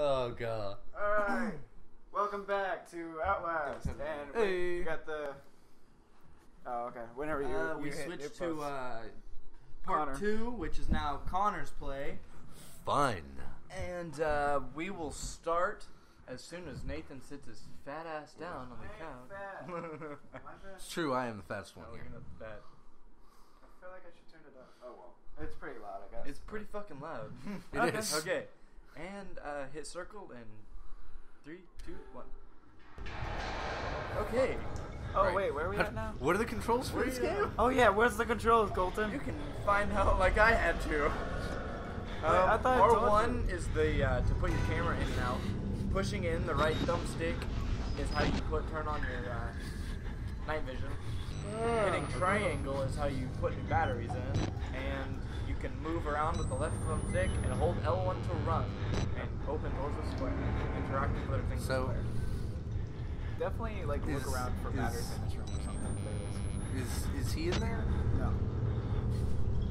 Oh god. Alright. Welcome back to Outlast. And we got the... Oh, okay. Whenever you we switched to part 2, which is now Connor's play. Fun. And we will start as soon as Nathan sits his fat ass down on the couch. It's true, I am the fattest one here. I feel like I should turn it up. Oh well. It's pretty loud, I guess. It's pretty fucking loud. It is. Okay. And hit circle and 3, 2, 1. Okay. Oh right. Wait, where are we at now? What are the controls for this game? Oh yeah, where's the controls, Colton? You can find out like I had to. I thought R1 is the to put your camera in and out. Pushing in the right thumbstick is how you turn on your night vision. Hitting triangle is how you put your batteries in, and you can move around with the left thumbstick and hold L1 to run and open doors with square. Interact with other things. So with square. Definitely like look around for batteries in this room or something. Is he in there? No.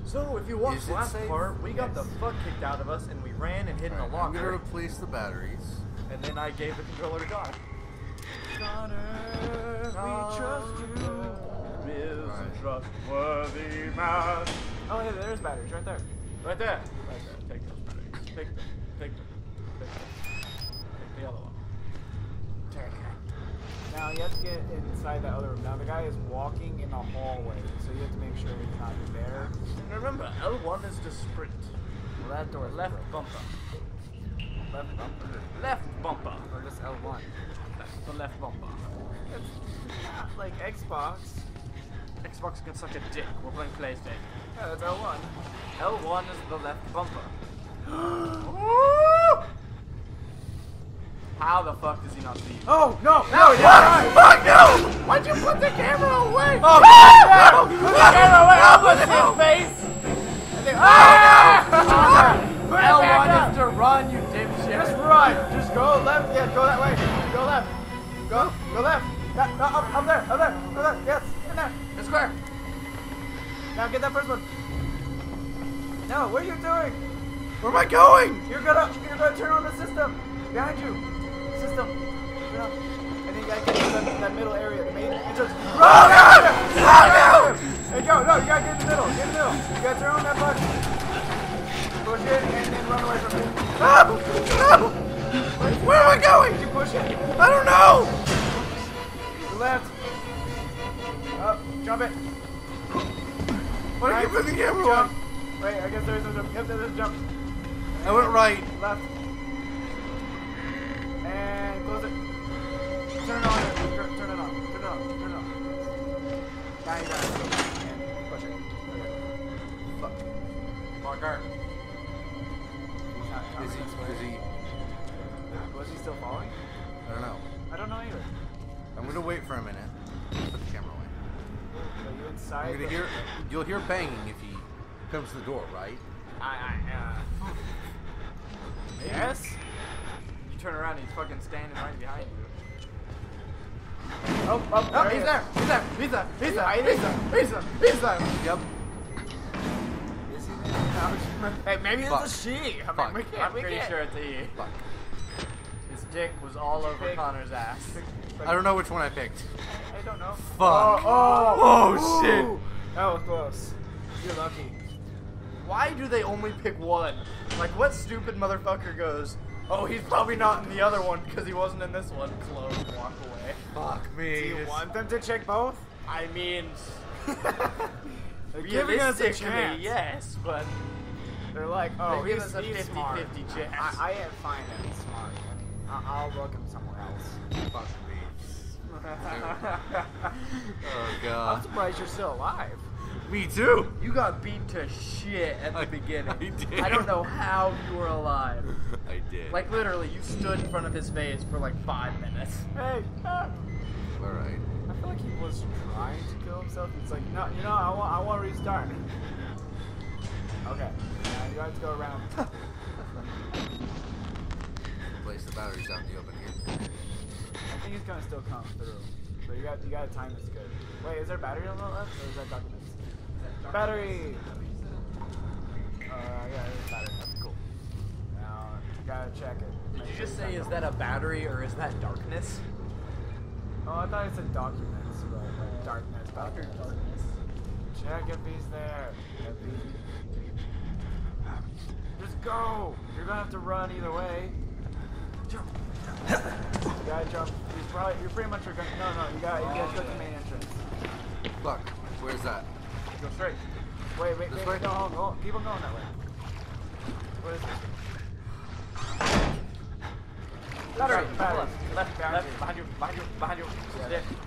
So if you watched last part, we got the fuck kicked out of us and we ran and hid in a locker. I'm gonna replace the batteries. And then I gave the controller to God. Connor, we trust you. Is a trustworthy man. Oh, hey, there's batteries right there. Right there. Right there. Take those batteries. Take them. Take them. Take them. Take the other one. Turn it. Now you have to get inside that other room. Now the guy is walking in the hallway, so you have to make sure he's not there. And remember, L1 is to sprint. Well, that door is left bumper. Left bumper. Left bumper. Or just L1. That's the left bumper. It's like Xbox. Xbox can suck a dick. We're playing PlayStation. Yeah, that's L1. L1 is the left bumper. How the fuck does he not see you? Oh, no! No, you're right! Fuck, no! Why'd you put the camera away? Oh, no! Put the camera away! I'll put it in his face! I think, oh, no! L1 is to run, you dipshit. Just run. Just go left. Yeah, go that way. Go left. Go left. That, up there. Up there. Up there. Yes. In there. In square. Now get that first one. No. What are you doing? Where am I going? You're gonna turn on the system. Behind you. System. Yeah. And then you gotta get into that middle area. The main. And just run. Oh, no! Hey, go. No, you gotta get in the middle. Get in the middle. You gotta turn on that button. Push it and then run away from it. No! No! Where am I going? Did you push it? I don't know! To the left. Up. Jump it. Why do you put the camera on? Wait, I guess there is no jump. Yep, there is a jump. I went right. Left. And close it. Turn it on. Turn it on. Turn it on. Turn it on. Now you got it. And push it. Okay. Fuck. Marker. Is he? Was he still falling? I don't know. I don't know either. I'm gonna wait for a minute. Put the camera away. Are you inside? I'm gonna hear. You'll hear banging if he comes to the door, right? Yes. You turn around, and he's fucking standing right behind you. Oh! There he's there! He's there! He's there! He's there! He's there! He's there! He's there! Yep. Hey, maybe it's a she. I mean, I'm pretty sure it's a he. Fuck. His dick was all over Connor's ass. I don't know which one I picked. I don't know. Fuck. Oh shit. That was close. You're lucky. Why do they only pick one? Like, what stupid motherfucker goes, oh, he's probably not in the other one because he wasn't in this one. Close, walk away. Fuck me. Do you want them to check both? I mean... Realistically, yes, but they're like, oh, he's a 50-50 chance. I ain't fine and smart. I'll look him somewhere else. Fuck me. Oh, God. I'm surprised you're still alive. Me too. You got beat to shit at the beginning. I did. I don't know how you were alive. I did. Like, literally, you stood in front of his face for like 5 minutes. Hey. All right. I feel like he was trying to kill himself. It's like, no, you know, I want to restart. Okay, now you have to go around. Place the batteries out in the open here. I think it's gonna still come through, but you got to time this good. Wait, is there battery on the left, or is that documents? Battery. Yeah, there's battery. Cool. Now you gotta check it. Did you just say, is that a battery or is that darkness? Oh, I thought it said documents, but like darkness, darkness. Check if he's there. Just go! You're gonna have to run either way. Jump. You gotta jump. You're pretty much gonna. No, you gotta go to the main entrance. Fuck. Where's that? Go straight. Wait. No, hold on. Keep on going that way. What is this? Battery. Left. Behind you.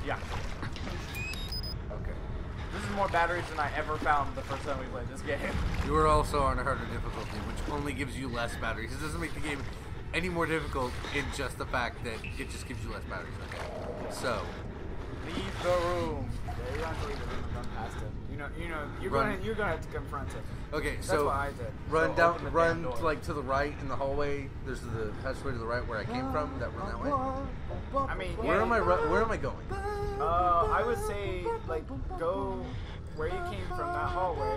Yeah. Okay. This is more batteries than I ever found the first time we played this game. You were also on a harder difficulty, which only gives you less batteries. This doesn't make the game any more difficult in just the fact that it just gives you less batteries. Okay. So. Leave the room. Yeah, you don't have to leave the room and run past it. You know, you're gonna have to confront it. Okay, that's so what I did. Run like to the right in the hallway. There's the passageway to the right where I came from. Run that way. I mean, where am I going? I would say like go where you came from, that hallway,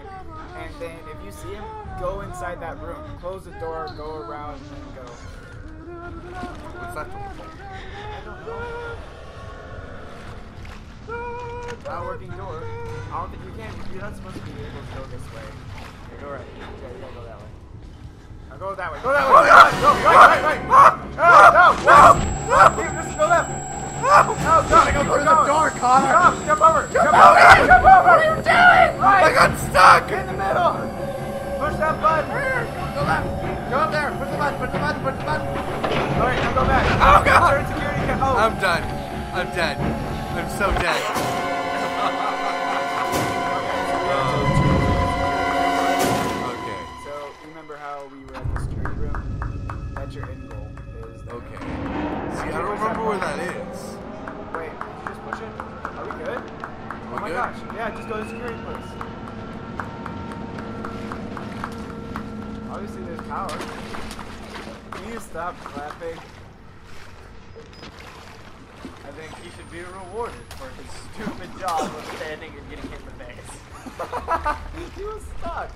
and then if you see him, go inside that room. Close the door, go around, and go. What's that? I don't know. Not working door. I don't think you can. You're not supposed to be able to go this way. Okay, go right. Okay, you gotta go that way. Now go that way. Go that way. Oh, God. Go right. No. Dude, just go left. No, gotta go through the door, Connor. Jump over. What are you doing? Right. I got stuck. In the middle. Push that button. Go left. Go up there. Push the button. All right, now go back. Oh, God. Turn security. Oh. I'm dead. I'm so dead. Your end goal is that. Okay. See, I don't remember where that is. Wait, did you just push it? Are we good? Oh my gosh. Yeah, just go to the security place. Obviously, there's power. Can you stop clapping? I think he should be rewarded for his stupid job of standing and getting hit in the face. He was stuck.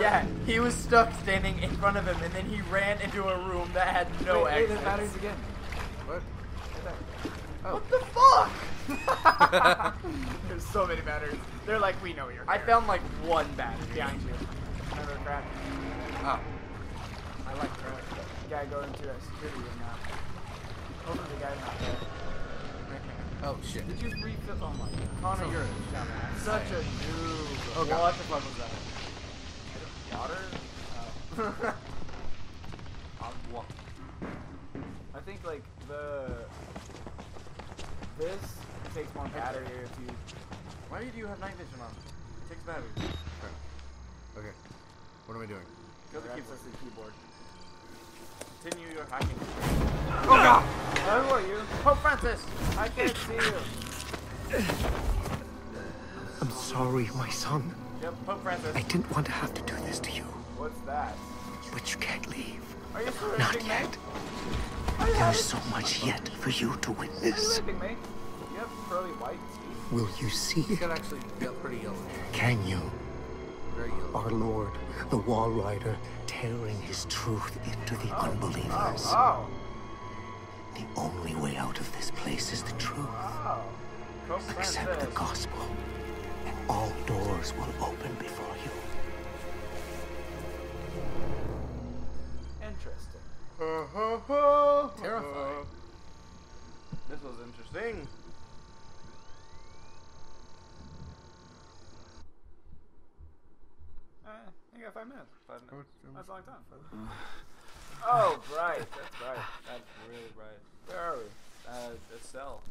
Yeah, he was stuck standing in front of him, and then he ran into a room that had no exit. Wait, the batteries again. What? Oh. What the fuck? There's so many batteries. They're like, we know you're here. I found like one battery behind you. Remember crap? Oh. I like crap. You gotta go into that security room now. Hopefully the guy's not there. Oh shit. Did you refill? Oh my God. Connor, you're such a noob. Oh God. What the fuck was that? Water? I think like this takes more battery if you. Why do you have night vision on? It takes battery. Okay. What am I doing? Go to the keyboard. Continue your hacking. Oh God! Who are you? Pope Francis! I can't see you. I'm sorry, my son. Yep, Pope Francis. I didn't want to have to do this to you. What's that? But you can't leave. Are you not yet. There's so much yet for you to witness. Are you me? You have pearly white teeth. Will you see? You actually got pretty yellow. Can you? Very yellow. Our Lord, the Wall Rider, tailoring his truth into the unbelievers. Oh. The only way out of this place is the truth. Wow. Accept the gospel. And all doors will open before you. Interesting. Terrifying. This was interesting. You got 5 minutes. 5 minutes. That's a long time. Oh, right. That's right. That's really right. Where are we? A cell.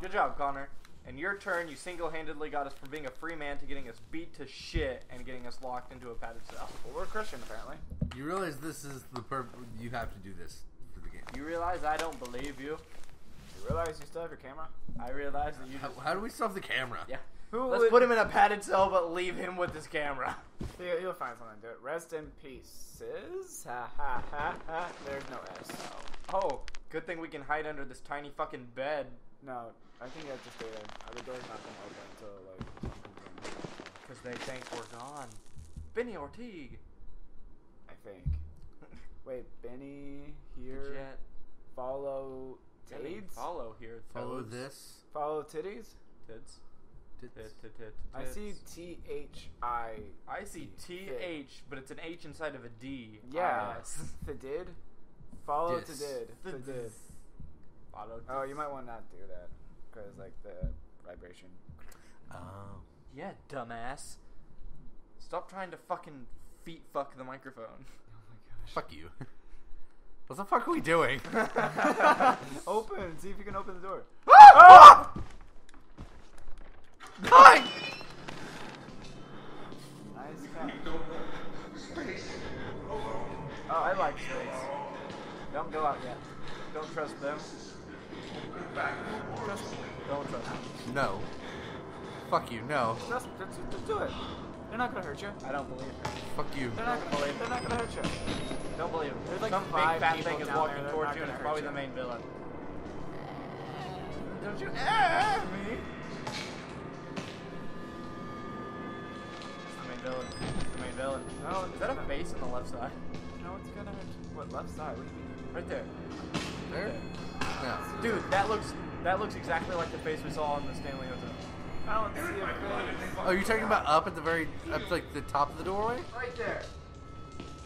Good job, Connor. In your turn, you single-handedly got us from being a free man to getting us beat to shit and getting us locked into a padded cell. Well, we're Christian, apparently. You realize this is the you have to do this for the game. You realize I don't believe you. You realize you still have your camera? I realize that you just... How do we still have the camera? Yeah. Let's put him in a padded cell, but leave him with his camera. You'll find something to do it. Rest in pieces. Ha. There's no S. Oh, good thing we can hide under this tiny fucking bed. No. I think I have to stay there. The door's not going to open until, like, because they think we're gone. Benny Ortig. I think. Wait, Benny here. Follow titties. Follow here. Follow this. Follow titties. Tits. I see T-H-I. I see T-H, but it's an H inside of a D. Yeah. The did. Follow to did. The did. Oh, you might want to not do that because like the vibration. Yeah, dumbass. Stop trying to fucking feet fuck the microphone. Oh my gosh. Fuck you. What the fuck are we doing? Open. See if you can open the door. Ah! Oh! Hi! Nice cut. Oh, I like space. Don't go out yet. Don't trust them. Trust them. Don't trust them. No. Fuck you, no. Just do it. They're not gonna hurt you. I don't believe it. Fuck you. They're not gonna believe it. They're not gonna hurt you. Don't believe it. There's like some big fat thing is walking towards you and it's probably the main villain. Don't you air me! It's the main villain. No, is that a face on the left side? No, it's gonna hurt you. What, left side? What do you mean? Right there. There? No. Dude, that looks exactly like the face we saw on the Stanley Hotel. I don't see a face. Oh, you're talking about up at the very, up like the top of the doorway? Right there.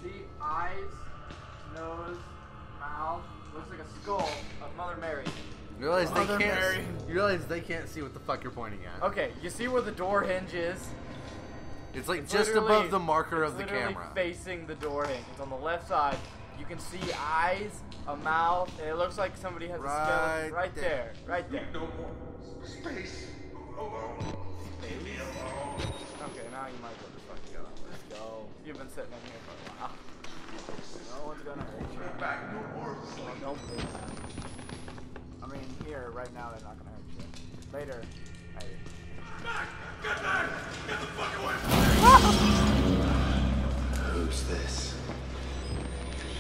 The eyes, nose, mouth, looks like a skull of Mother Mary. You realize they can't see what the fuck you're pointing at. Okay, you see where the door hinge is? It's like just above the marker of the camera. Facing the door hinge. It's on the left side. You can see eyes, a mouth, and it looks like somebody has a skeleton right there. Right there. No more space alone. Okay, now you might go to fucking go. Let's go. You've been sitting in here for a while. No one's gonna hurt you. Back. No more sleep. No please. I mean, here, right now, they're not gonna hurt you. Later. Later. Get back! Get the fuck away from me! Who's this?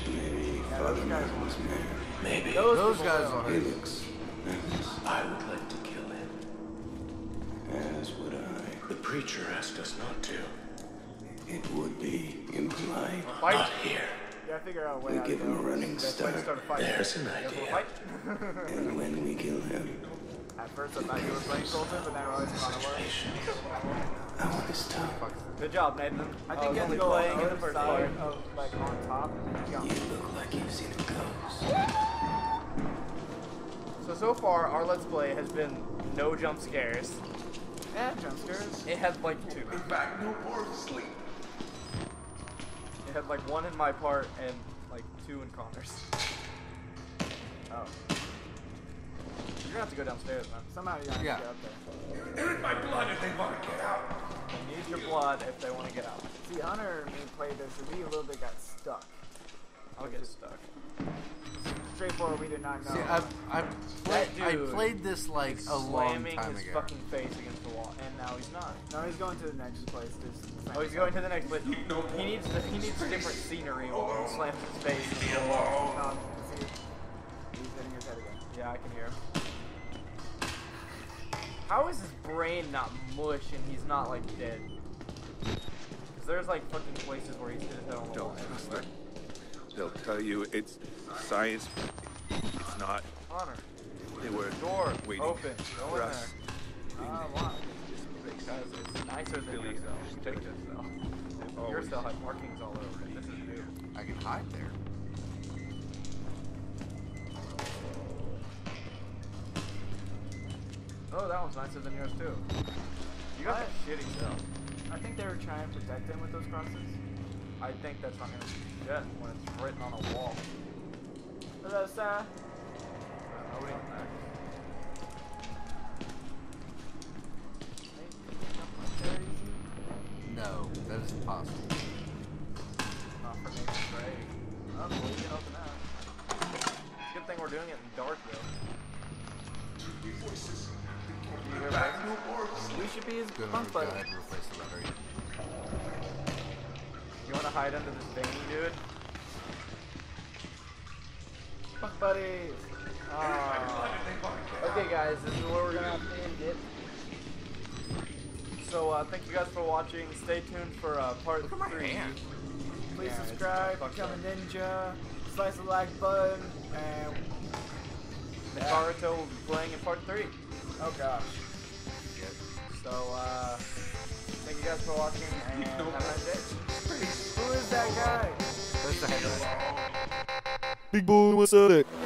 Maybe Father Mary was Mary. Maybe. Those guys are hurt. He looks nervous. I would like to kill him. As would I. The preacher asked us not to. It would be implied. Fight. Not here. Yeah, figure out we give him a running start. There's an idea. And when we kill him... At first I thought you were playing Colton, but then I realized it's not want this time. Good job, Nathan. I think it's playing in the first side of, like, on top and jump. You look like you've seen it go. So far, our Let's Play has been no jump scares. Eh, jump scares. It has, like, two. In fact, no more sleep. It had, like, one in my part and, like, two in Connor's. Oh. You're gonna have to go downstairs, man. Somehow you're gonna have to get up there. It is my blood if they want to get out. They need your blood if they want to get out. See, Hunter and me played this, and we a little bit got stuck. I'll get stuck. Straightforward, we did not know. See, I played this, like, a long time ago. Slamming his fucking face against the wall, and now he's not. No, he's going to the next place. Oh, he's going to the next place. He needs different scenery while he slams his face against the wall. He's hitting his head again. Yeah, I can hear him. How is his brain not mush and he's not, like, dead? Because there's, like, fucking places where he's dead. Don't trust them. They'll tell you it's science. It's not. Connor. They were door waiting open. For us. Why? Because it's nicer than your cell. Take that cell. Your cell had markings all over it. This is new. I can hide there. Oh, that one's nicer than yours, too. You got that shitty cell. I think they were trying to protect him with those crosses. I think that's not going to be shit when it's written on a wall. Hello, sir. Oh, wait. No, that is impossible. Not for me, right? Oh, we can open that. Good thing we're doing it in dark, though. Voices. We should be his punk buddy. You want to hide under this thingy, dude? Punk buddies! Okay, guys, this is where we're gonna end it. So, thank you guys for watching. Stay tuned for part 3. Please subscribe, become a ninja, slice the like button, and Nakarito will be playing in part 3. Oh gosh. So thank you guys for watching and have a nice day. Who is that guy? Big boy, what's up?